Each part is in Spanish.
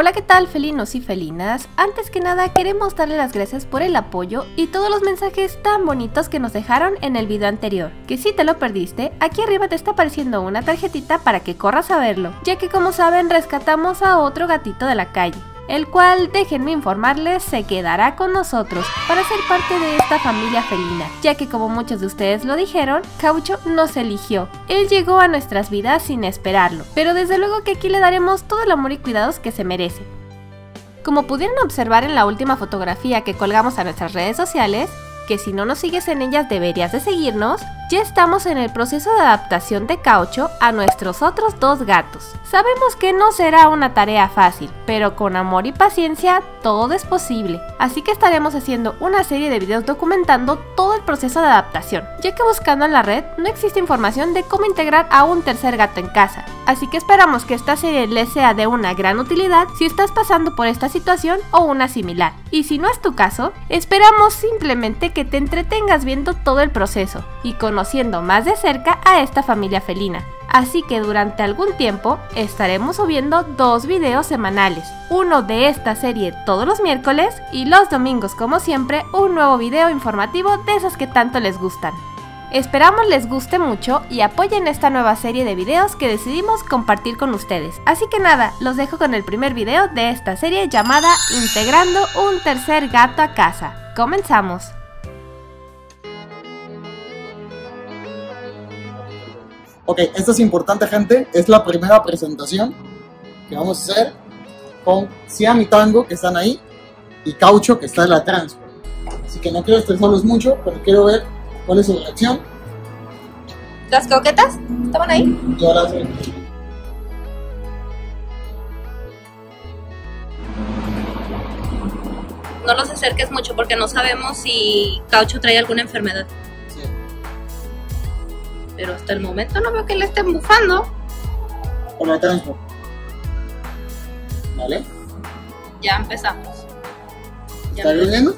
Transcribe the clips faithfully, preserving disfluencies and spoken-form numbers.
Hola, ¿qué tal, felinos y felinas? Antes que nada queremos darle las gracias por el apoyo y todos los mensajes tan bonitos que nos dejaron en el video anterior, que si te lo perdiste, aquí arriba te está apareciendo una tarjetita para que corras a verlo, ya que como saben rescatamos a otro gatito de la calle, el cual, déjenme informarles, se quedará con nosotros para ser parte de esta familia felina, ya que como muchos de ustedes lo dijeron, Caucho nos eligió. Él llegó a nuestras vidas sin esperarlo, pero desde luego que aquí le daremos todo el amor y cuidados que se merece. Como pudieron observar en la última fotografía que colgamos a nuestras redes sociales, que si no nos sigues en ellas deberías de seguirnos, ya estamos en el proceso de adaptación de Caucho a nuestros otros dos gatos. Sabemos que no será una tarea fácil, pero con amor y paciencia todo es posible, así que estaremos haciendo una serie de videos documentando todo el proceso de adaptación, ya que buscando en la red no existe información de cómo integrar a un tercer gato en casa, así que esperamos que esta serie les sea de una gran utilidad si estás pasando por esta situación o una similar, y si no es tu caso, esperamos simplemente que que te entretengas viendo todo el proceso y conociendo más de cerca a esta familia felina. Así que durante algún tiempo estaremos subiendo dos videos semanales, uno de esta serie todos los miércoles y los domingos, como siempre, un nuevo video informativo de esos que tanto les gustan. Esperamos les guste mucho y apoyen esta nueva serie de videos que decidimos compartir con ustedes. Así que nada, los dejo con el primer video de esta serie llamada Integrando un tercer gato a casa. Comenzamos. Ok, esto es importante, gente, es la primera presentación que vamos a hacer con Siam y Tango, que están ahí, y Caucho, que está en la transfer. Así que no quiero estresarlos mucho, pero quiero ver cuál es su reacción. ¿Las croquetas estaban ahí? Yo las veo. No los acerques mucho porque no sabemos si Caucho trae alguna enfermedad. Pero hasta el momento no veo que le estén bufando. Por la transfer. ¿Vale? Ya empezamos. Ya ¿Estás viendo?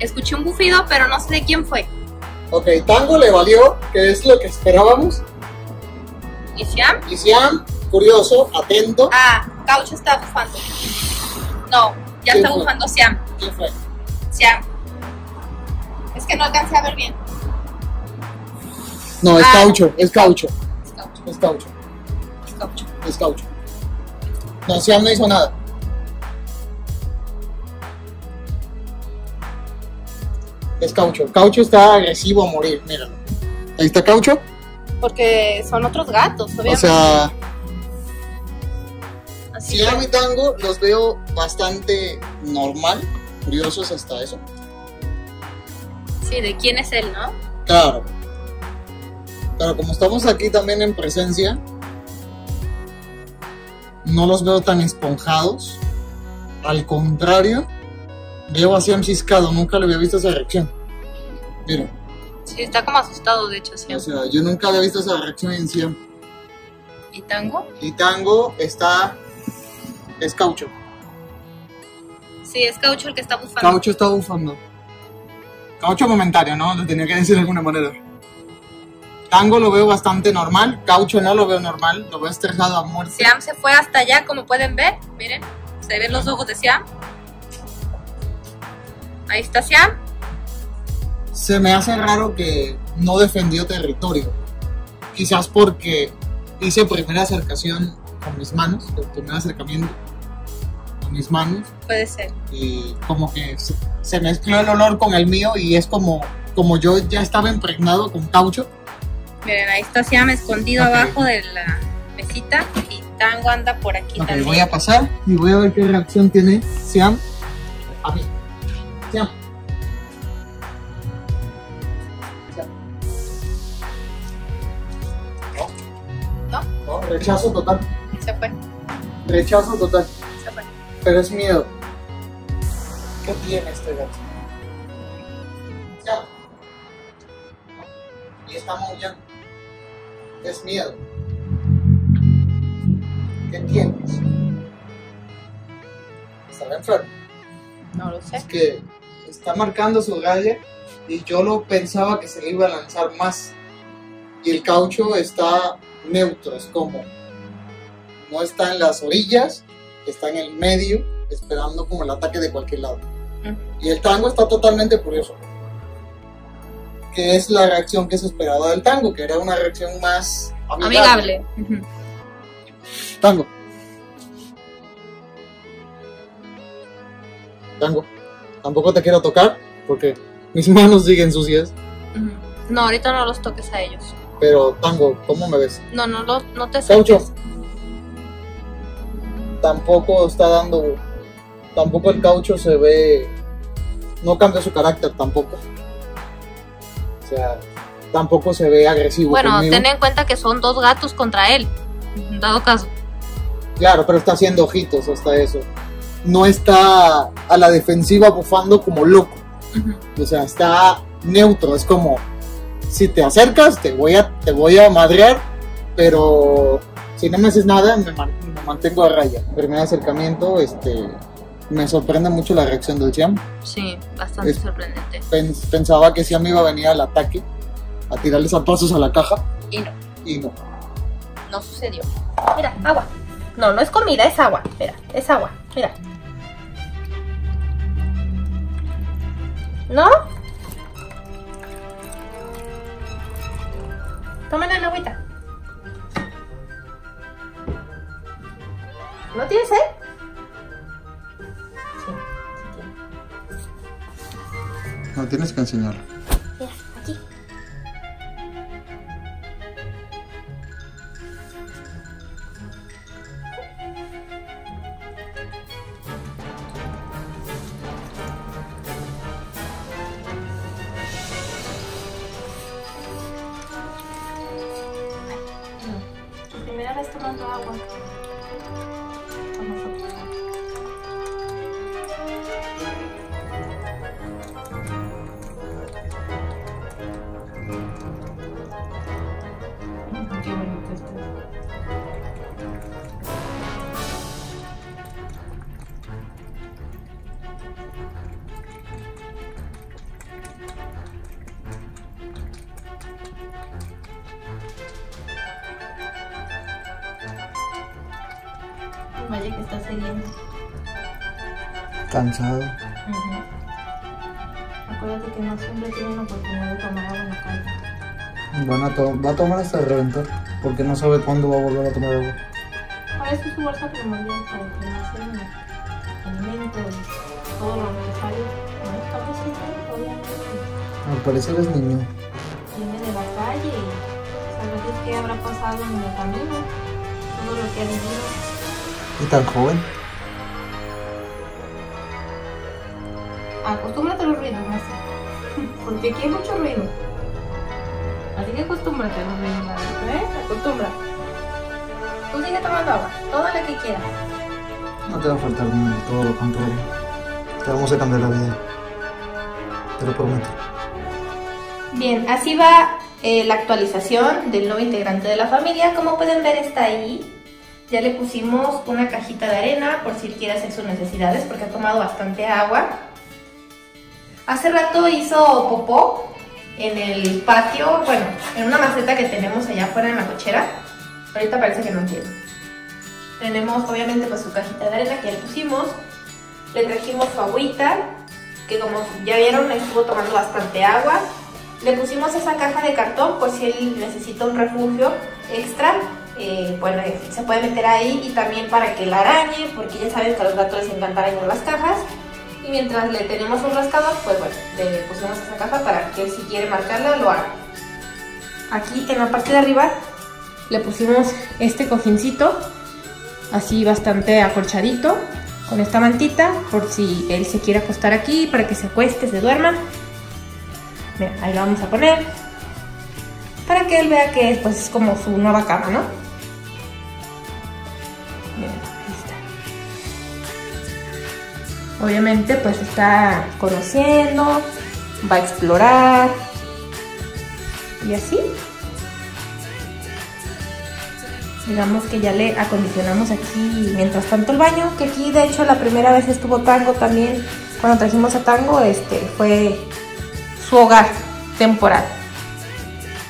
Escuché un bufido, pero no sé de quién fue. Ok, Tango le valió, que es lo que esperábamos. ¿Y Siam? Y Siam, curioso, atento. Ah, Caucho está bufando. No, ya está fue? bufando Siam. ¿Quién fue? Siam. Es que no alcancé a ver bien. No, es, ah, caucho, es caucho, es caucho, es caucho, es caucho, es caucho. No, Siam no hizo nada. Es caucho, caucho está agresivo a morir, míralo. Ahí está caucho. Porque son otros gatos, obviamente. O sea, si Siam y Tango los veo bastante normal, curiosos hasta eso. Sí, de quién es él, ¿no? Claro. Pero como estamos aquí también en presencia, no los veo tan esponjados. Al contrario, veo a Siam ciscado, nunca le había visto esa reacción. Mira. Sí, está como asustado, de hecho, Siam. O sea, yo nunca había visto esa reacción en Siam. ¿Y Tango? Y Tango está... es Caucho. Sí, es Caucho el que está bufando. Caucho está bufando. Caucho comentario, ¿no? Lo tenía que decir de alguna manera. Tango lo veo bastante normal, Caucho no lo veo normal, lo veo estresado a muerte. Siam se fue hasta allá, como pueden ver, miren, se ven los ojos de Siam. Ahí está Siam. Se me hace raro que no defendió territorio, quizás porque hice primera acercación con mis manos, el primer acercamiento con mis manos. Puede ser. Y como que se mezcló el olor con el mío y es como, como yo ya estaba impregnado con Caucho. Miren, ahí está Siam escondido, okay, abajo de la mesita y Tango anda por aquí, okay, también. Voy a pasar y voy a ver qué reacción tiene Siam a mí. Siam. Siam. No. No. No, rechazo total. Se fue. Rechazo total. Se fue. Pero es miedo. ¿Qué tiene este gato? Siam. No. Y está maullando. Es miedo. ¿Qué tienes? ¿Estará enfermo? No lo sé. Es que está marcando su raya y yo lo pensaba que se le iba a lanzar más. Y el caucho está neutro, es como no está en las orillas está en el medio esperando como el ataque de cualquier lado. Uh-huh. Y el tango está totalmente furioso, que es la reacción que se esperaba del tango, que era una reacción más amigable. amigable. Uh-huh. Tango. Tango, tampoco te quiero tocar porque mis manos siguen sucias. Uh-huh. No, ahorita no los toques a ellos. Pero, Tango, ¿cómo me ves? No, no, no, no te sientes. Caucho. Tampoco está dando... Tampoco el caucho se ve... No cambia su carácter tampoco. O sea, tampoco se ve agresivo. Bueno, conmigo. Ten en cuenta que son dos gatos contra él, dado caso. Claro, pero está haciendo ojitos hasta eso. No está a la defensiva bufando como loco. Uh-huh. O sea, está neutro, es como... Si te acercas, te voy a, te voy a madrear, pero si no me haces nada, me, man, me mantengo a raya. Primer acercamiento, este, me sorprende mucho la reacción del Siam. Sí, bastante es, sorprendente. Pens, pensaba que Siam iba a venir al ataque, a tirarle zapazos a la caja. Y no. Y no. No sucedió. Mira, agua. No, no es comida, es agua. Mira, es agua. Mira. ¿No? Tomen la agüita. ¿No tienes sed? Sí, sí tiene. No, tienes que enseñarlo. Mira, aquí. Agua. Qué bonito está. Vaya que está sediento. Cansado. Uh-huh. Acuérdate que no siempre tienen la oportunidad de tomar agua en la calle. Van a to va a tomar hasta reventar, porque no sabe cuándo va a volver a tomar agua. Ahora es su bolsa primordial para que no se alimento, todo lo necesario. No está presente, obviamente. Al parecer es niño. Viene de la calle y sabes qué habrá pasado en el camino, todo lo que ha vivido. ¿Y tan joven? Acostúmbrate a los ruidos, Marcia. Porque aquí hay mucho ruido. Así que acostúmbrate a los ruidos, Marcia, ¿eh? Acostúmbrate. Tú sigue tomando agua, toda la que quieras. No te va a faltar nada, todo lo contrario. Te vamos a cambiar la vida. Te lo prometo. Bien, así va eh, la actualización del nuevo integrante de la familia. Como pueden ver, está ahí. Ya le pusimos una cajita de arena por si quiere hacer sus necesidades porque ha tomado bastante agua. Hace rato hizo popó en el patio, bueno, en una maceta que tenemos allá afuera en la cochera. Ahorita parece que no quiere. Tenemos obviamente pues su cajita de arena que ya le pusimos. Le trajimos su agüita, que como ya vieron estuvo tomando bastante agua. Le pusimos esa caja de cartón por si él necesita un refugio extra. Eh, bueno, se puede meter ahí y también para que la arañe, porque ya saben que a los gatos les encanta arañar las cajas. Y mientras le tenemos un rascador, pues bueno, le pusimos esa caja para que él, si quiere marcarla, lo haga. Aquí en la parte de arriba le pusimos este cojincito, así bastante acolchadito, con esta mantita, por si él se quiere acostar aquí, para que se acueste, se duerma. Mira, ahí lo vamos a poner, para que él vea que pues, es como su nueva cama, ¿no? Obviamente pues está conociendo, va a explorar y así. Digamos que ya le acondicionamos aquí mientras tanto el baño, que aquí de hecho la primera vez estuvo Tango también, cuando trajimos a Tango, este fue su hogar temporal.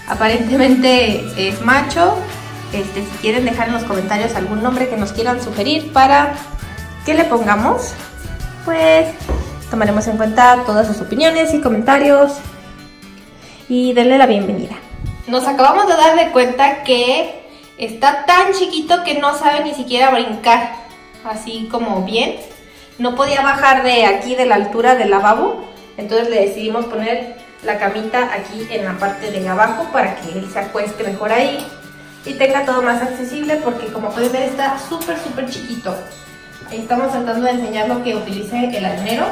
Aparentemente es macho, este, si quieren dejar en los comentarios algún nombre que nos quieran sugerir para ¿Qué le pongamos? Pues tomaremos en cuenta todas sus opiniones y comentarios y darle la bienvenida. Nos acabamos de dar de cuenta que está tan chiquito que no sabe ni siquiera brincar, así como bien. No podía bajar de aquí, de la altura del lavabo, entonces le decidimos poner la camita aquí en la parte de abajo para que él se acueste mejor ahí y tenga todo más accesible, porque como pueden ver está súper súper chiquito. Ahí estamos tratando de enseñar lo que utilice el arenero,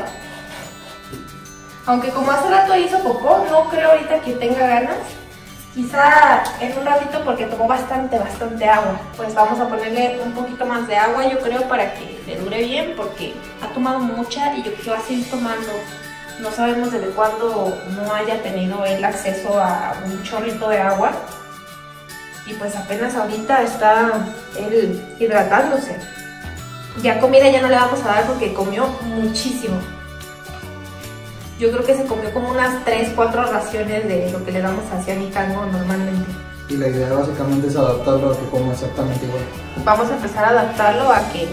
aunque como hace rato hizo popó, no creo ahorita que tenga ganas. Quizá en un ratito, porque tomó bastante, bastante agua, pues vamos a ponerle un poquito más de agua, yo creo, para que le dure bien, porque ha tomado mucha y yo quiero seguir tomando. No sabemos desde cuándo no haya tenido el acceso a un chorrito de agua, y pues apenas ahorita está él hidratándose. Ya comida ya no le vamos a dar porque comió muchísimo. Yo creo que se comió como unas tres, cuatro raciones de lo que le damos a Siam y Tango normalmente. Y la idea básicamente es adaptarlo a que coma exactamente igual. Vamos a empezar a adaptarlo a que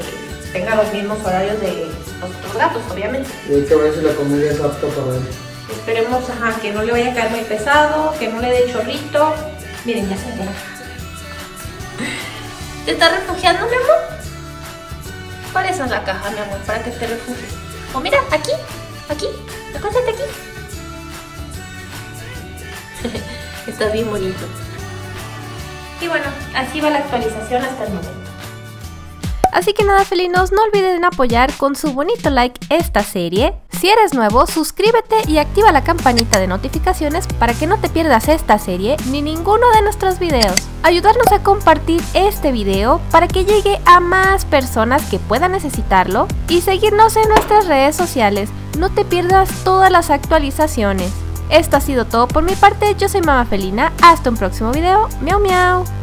tenga los mismos horarios de los otros gatos, obviamente. Y hay que ver si la comida es apta para él. Esperemos, ajá, que no le vaya a caer muy pesado, que no le dé chorrito. Miren, ya se entera. ¿Te estás refugiando, mi amor? Para eso es la caja, mi amor, para que te refugies. O mira, aquí, aquí. Acuéstate aquí. Estás bien bonito. Y bueno, así va la actualización hasta el momento. Así que nada, felinos, no olviden apoyar con su bonito like esta serie. Si eres nuevo, suscríbete y activa la campanita de notificaciones para que no te pierdas esta serie ni ninguno de nuestros videos. Ayudarnos a compartir este video para que llegue a más personas que puedan necesitarlo, y seguirnos en nuestras redes sociales. No te pierdas todas las actualizaciones. Esto ha sido todo por mi parte, yo soy Mama Felina, hasta un próximo video, miau miau.